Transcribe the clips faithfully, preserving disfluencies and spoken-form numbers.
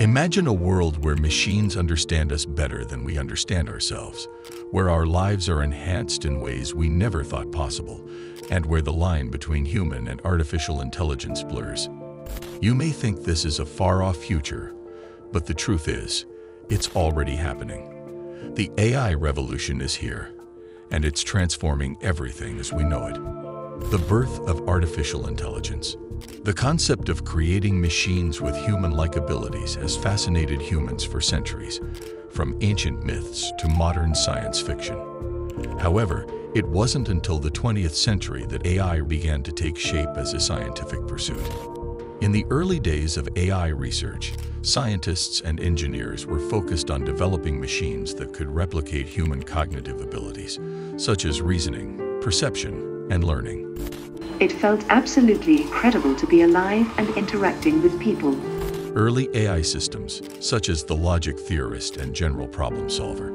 Imagine a world where machines understand us better than we understand ourselves, where our lives are enhanced in ways we never thought possible, and where the line between human and artificial intelligence blurs. You may think this is a far-off future, but the truth is, it's already happening. The A I revolution is here, and it's transforming everything as we know it. The birth of artificial intelligence. The concept of creating machines with human-like abilities has fascinated humans for centuries, from ancient myths to modern science fiction. However, it wasn't until the twentieth century that A I began to take shape as a scientific pursuit. In the early days of A I research, scientists and engineers were focused on developing machines that could replicate human cognitive abilities, such as reasoning, perception, and learning. It felt absolutely incredible to be alive and interacting with people. Early A I systems, such as the logic theorist and general problem solver,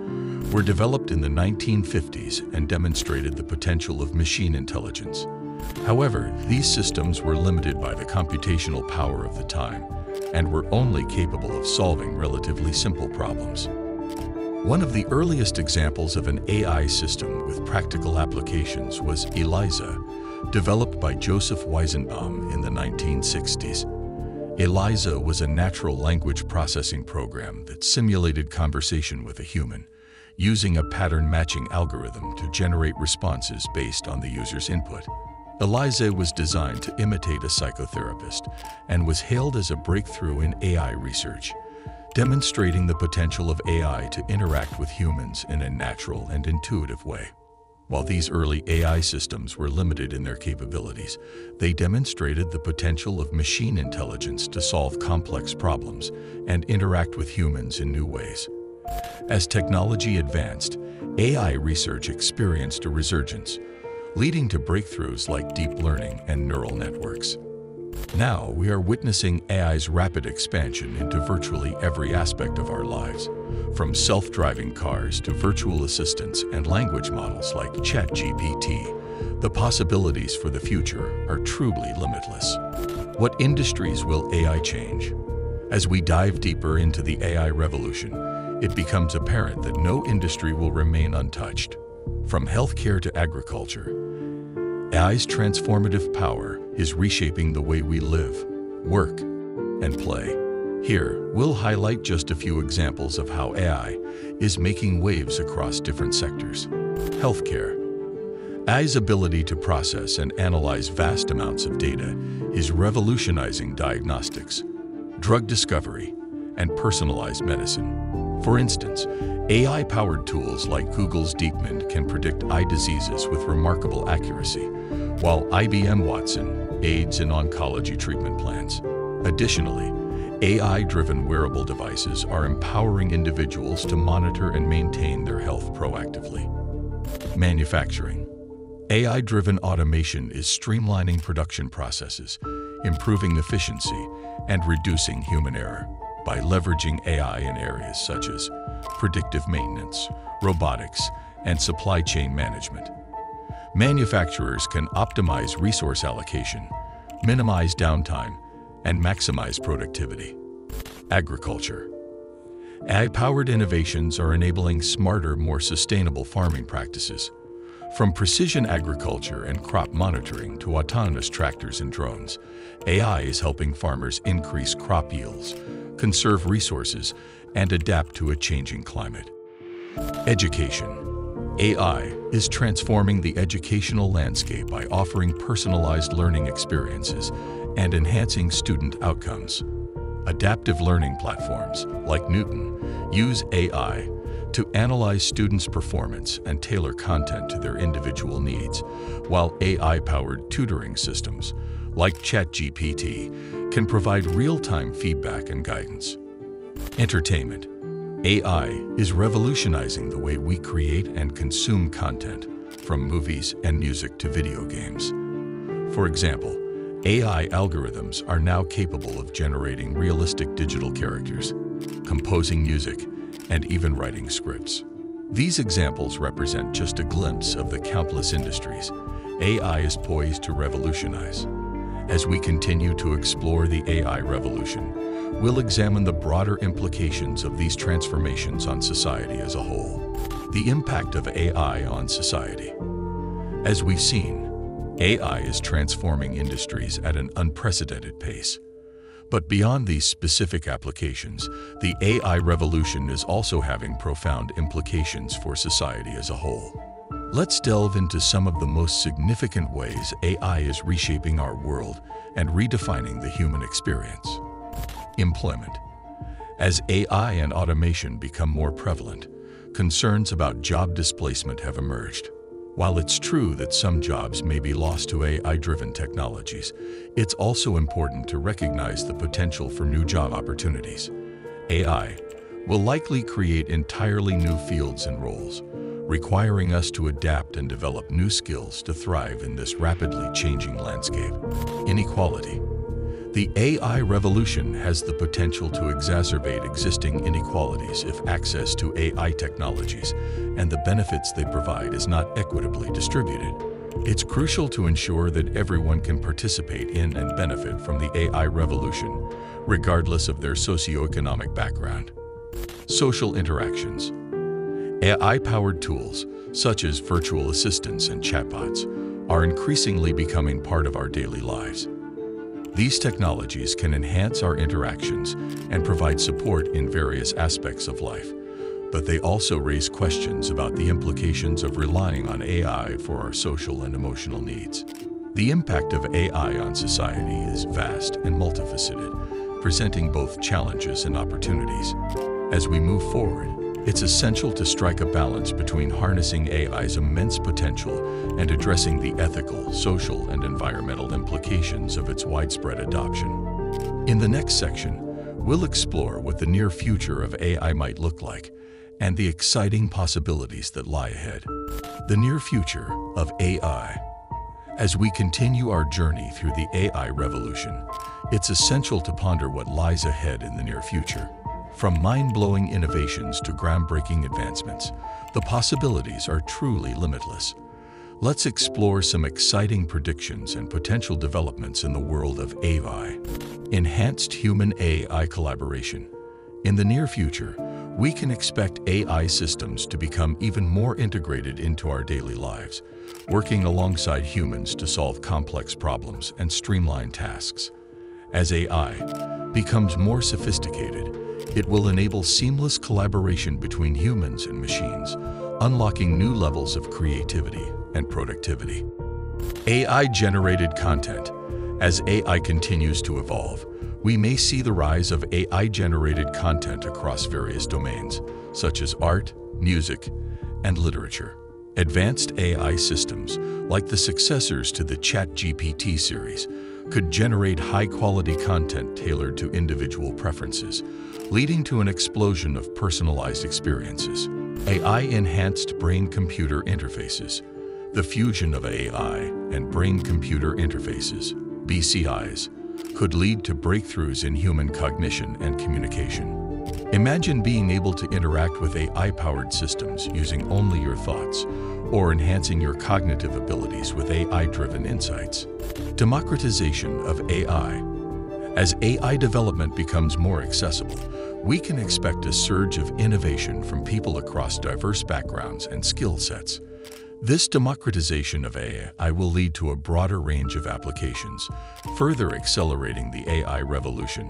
were developed in the nineteen fifties and demonstrated the potential of machine intelligence. However, these systems were limited by the computational power of the time and were only capable of solving relatively simple problems. One of the earliest examples of an A I system with practical applications was ELIZA, developed by Joseph Weizenbaum in the nineteen sixties. ELIZA was a natural language processing program that simulated conversation with a human, using a pattern-matching algorithm to generate responses based on the user's input. ELIZA was designed to imitate a psychotherapist and was hailed as a breakthrough in A I research, demonstrating the potential of A I to interact with humans in a natural and intuitive way. While these early A I systems were limited in their capabilities, they demonstrated the potential of machine intelligence to solve complex problems and interact with humans in new ways. As technology advanced, A I research experienced a resurgence, leading to breakthroughs like deep learning and neural networks. Now we are witnessing A I's rapid expansion into virtually every aspect of our lives, from self-driving cars to virtual assistants and language models like ChatGPT. The possibilities for the future are truly limitless. What industries will A I change? As we dive deeper into the A I revolution, it becomes apparent that no industry will remain untouched. From healthcare to agriculture, A I's transformative power is reshaping the way we live, work, and play. Here, we'll highlight just a few examples of how A I is making waves across different sectors. Healthcare. A I's ability to process and analyze vast amounts of data is revolutionizing diagnostics, drug discovery, and personalized medicine. For instance, A I-powered tools like Google's DeepMind can predict eye diseases with remarkable accuracy, while I B M Watson aids in oncology treatment plans. Additionally, A I-driven wearable devices are empowering individuals to monitor and maintain their health proactively. Manufacturing. A I-driven automation is streamlining production processes, improving efficiency, and reducing human error. By leveraging A I in areas such as predictive maintenance, robotics, and supply chain management, manufacturers can optimize resource allocation, minimize downtime, and maximize productivity. Agriculture. A I-powered innovations are enabling smarter, more sustainable farming practices, from precision agriculture and crop monitoring to autonomous tractors and drones. A I is helping farmers increase crop yields, conserve resources, and adapt to a changing climate. Education. A I is transforming the educational landscape by offering personalized learning experiences and enhancing student outcomes. Adaptive learning platforms, like Newton, use A I to analyze students' performance and tailor content to their individual needs, while A I-powered tutoring systems, like ChatGPT, can provide real-time feedback and guidance. Entertainment. A I is revolutionizing the way we create and consume content, from movies and music to video games. For example, A I algorithms are now capable of generating realistic digital characters, composing music, and even writing scripts. These examples represent just a glimpse of the countless industries A I is poised to revolutionize. As we continue to explore the A I revolution, we'll examine the broader implications of these transformations on society as a whole. The impact of A I on society. As we've seen, A I is transforming industries at an unprecedented pace. But beyond these specific applications, the A I revolution is also having profound implications for society as a whole. Let's delve into some of the most significant ways A I is reshaping our world and redefining the human experience. Employment. As A I and automation become more prevalent, concerns about job displacement have emerged. While it's true that some jobs may be lost to A I-driven technologies, it's also important to recognize the potential for new job opportunities. A I will likely create entirely new fields and roles, requiring us to adapt and develop new skills to thrive in this rapidly changing landscape. Inequality. The A I revolution has the potential to exacerbate existing inequalities if access to A I technologies and the benefits they provide is not equitably distributed. It's crucial to ensure that everyone can participate in and benefit from the A I revolution, regardless of their socioeconomic background. Social interactions. A I-powered tools, such as virtual assistants and chatbots, are increasingly becoming part of our daily lives. These technologies can enhance our interactions and provide support in various aspects of life, but they also raise questions about the implications of relying on A I for our social and emotional needs. The impact of A I on society is vast and multifaceted, presenting both challenges and opportunities. As we move forward, it's essential to strike a balance between harnessing A I's immense potential and addressing the ethical, social, and environmental implications of its widespread adoption. In the next section, we'll explore what the near future of A I might look like and the exciting possibilities that lie ahead. The near future of A I. As we continue our journey through the A I revolution, it's essential to ponder what lies ahead in the near future. From mind-blowing innovations to groundbreaking advancements, the possibilities are truly limitless. Let's explore some exciting predictions and potential developments in the world of A I. Enhanced human-A I collaboration. In the near future, we can expect A I systems to become even more integrated into our daily lives, working alongside humans to solve complex problems and streamline tasks. As A I becomes more sophisticated, it will enable seamless collaboration between humans and machines, unlocking new levels of creativity and productivity. A I-generated content. As A I continues to evolve, we may see the rise of A I-generated content across various domains, such as art, music, and literature. Advanced A I systems, like the successors to the ChatGPT series, could generate high-quality content tailored to individual preferences, leading to an explosion of personalized experiences. A I-enhanced brain-computer interfaces. The fusion of A I and brain-computer interfaces, B C Is, could lead to breakthroughs in human cognition and communication. Imagine being able to interact with A I-powered systems using only your thoughts, or enhancing your cognitive abilities with A I-driven insights. Democratization of A I. As A I development becomes more accessible, we can expect a surge of innovation from people across diverse backgrounds and skill sets. This democratization of A I will lead to a broader range of applications, further accelerating the A I revolution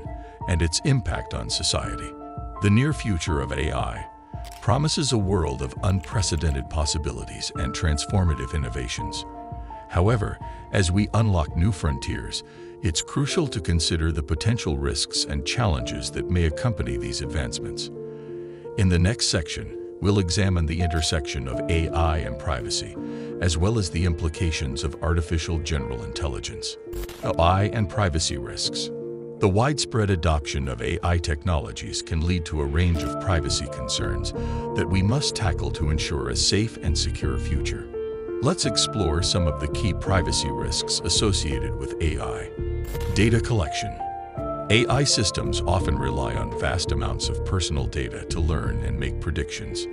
and its impact on society. The near future of A I promises a world of unprecedented possibilities and transformative innovations. However, as we unlock new frontiers, it's crucial to consider the potential risks and challenges that may accompany these advancements. In the next section, we'll examine the intersection of A I and privacy, as well as the implications of artificial general intelligence. A I and privacy risks. The widespread adoption of A I technologies can lead to a range of privacy concerns that we must tackle to ensure a safe and secure future. Let's explore some of the key privacy risks associated with A I. Data collection. A I systems often rely on vast amounts of personal data to learn and make predictions.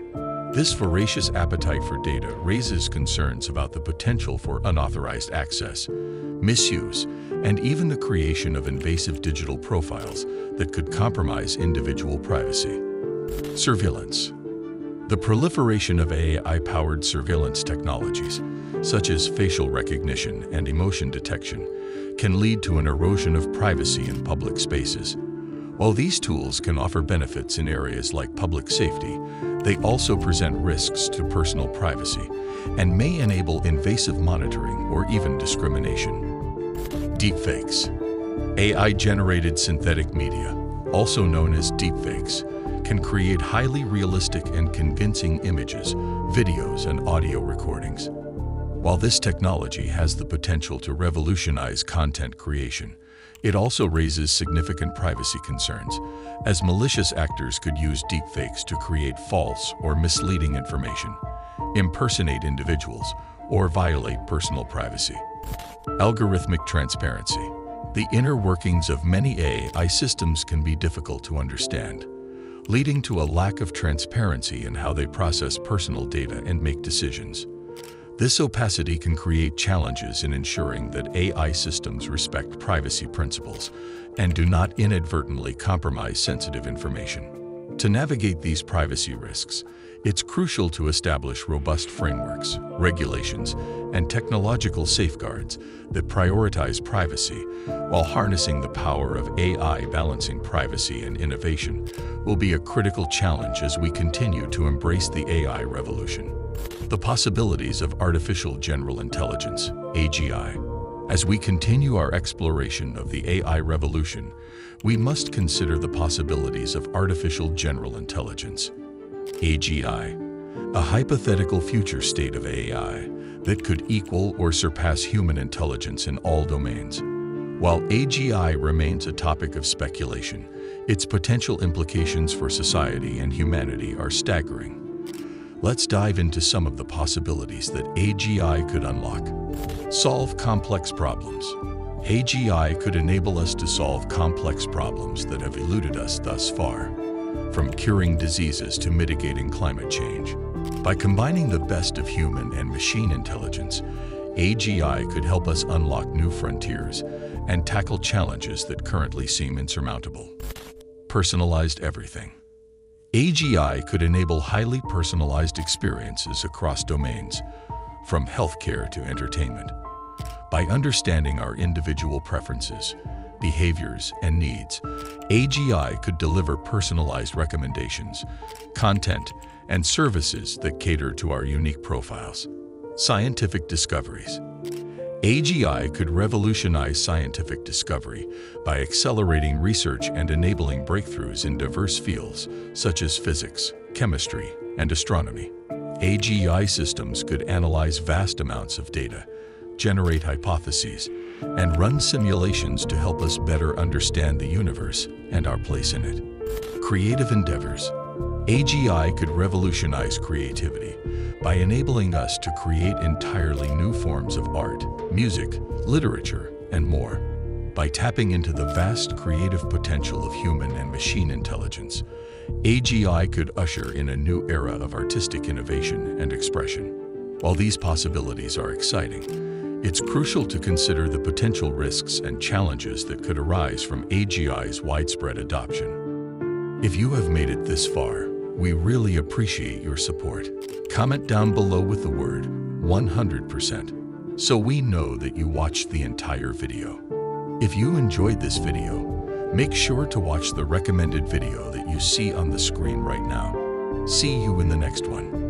This voracious appetite for data raises concerns about the potential for unauthorized access, misuse, and even the creation of invasive digital profiles that could compromise individual privacy. Surveillance. The proliferation of A I-powered surveillance technologies, such as facial recognition and emotion detection, can lead to an erosion of privacy in public spaces. While these tools can offer benefits in areas like public safety, they also present risks to personal privacy and may enable invasive monitoring or even discrimination. Deepfakes. A I-generated synthetic media, also known as deepfakes, can create highly realistic and convincing images, videos, and audio recordings. While this technology has the potential to revolutionize content creation, it also raises significant privacy concerns, as malicious actors could use deepfakes to create false or misleading information, impersonate individuals, or violate personal privacy. Algorithmic transparency. The inner workings of many A I systems can be difficult to understand, leading to a lack of transparency in how they process personal data and make decisions. This opacity can create challenges in ensuring that A I systems respect privacy principles and do not inadvertently compromise sensitive information. To navigate these privacy risks, it's crucial to establish robust frameworks, regulations, and technological safeguards that prioritize privacy, while harnessing the power of A I. Balancing privacy and innovation will be a critical challenge as we continue to embrace the A I revolution. The possibilities of artificial general intelligence, A G I. As we continue our exploration of the A I revolution, we must consider the possibilities of artificial general intelligence, A G I, a hypothetical future state of A I that could equal or surpass human intelligence in all domains. While A G I remains a topic of speculation, its potential implications for society and humanity are staggering. Let's dive into some of the possibilities that A G I could unlock. Solve complex problems. A G I could enable us to solve complex problems that have eluded us thus far, from curing diseases to mitigating climate change. By combining the best of human and machine intelligence, A G I could help us unlock new frontiers and tackle challenges that currently seem insurmountable. Personalized everything. A G I could enable highly personalized experiences across domains, from healthcare to entertainment. By understanding our individual preferences, behaviors, and needs, A G I could deliver personalized recommendations, content, and services that cater to our unique profiles. Scientific discoveries. A G I could revolutionize scientific discovery by accelerating research and enabling breakthroughs in diverse fields such as physics, chemistry, and astronomy. A G I systems could analyze vast amounts of data, generate hypotheses, and run simulations to help us better understand the universe and our place in it. Creative endeavors. A G I could revolutionize creativity by enabling us to create entirely new forms of art, music, literature, and more. By tapping into the vast creative potential of human and machine intelligence, A G I could usher in a new era of artistic innovation and expression. While these possibilities are exciting, it's crucial to consider the potential risks and challenges that could arise from A G I's widespread adoption. If you have made it this far, we really appreciate your support. Comment down below with the word one hundred percent so we know that you watched the entire video. If you enjoyed this video, make sure to watch the recommended video that you see on the screen right now. See you in the next one.